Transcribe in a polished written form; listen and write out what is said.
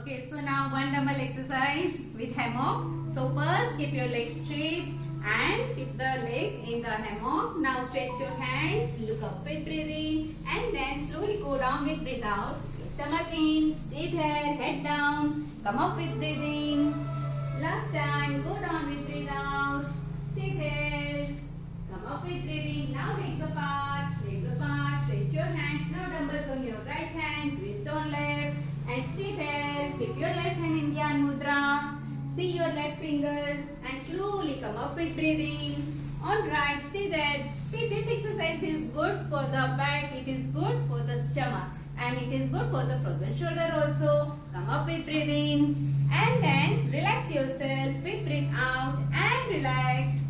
Okay, so now one dumbbell exercise with hammock. So first keep your leg straight and keep the leg in the hammock. Now stretch your hands, look up with breathe in and then slowly go down with breathe out. Stomach in, stay there, head down, come up with breathe in. Last time, go down with breathe out, stay there, come up with breathe in. Now legs apart, stretch your hands. Now dumbbells on your right hand, twist on left and stay there. Keep your left hand in Dhyan Mudra, see your left fingers and slowly come up with breathe in. On right, stay there. See, this exercise is good for the back, it is good for the stomach and it is good for the frozen shoulder also. Come up with breathe in and then relax yourself with breathe out and relax.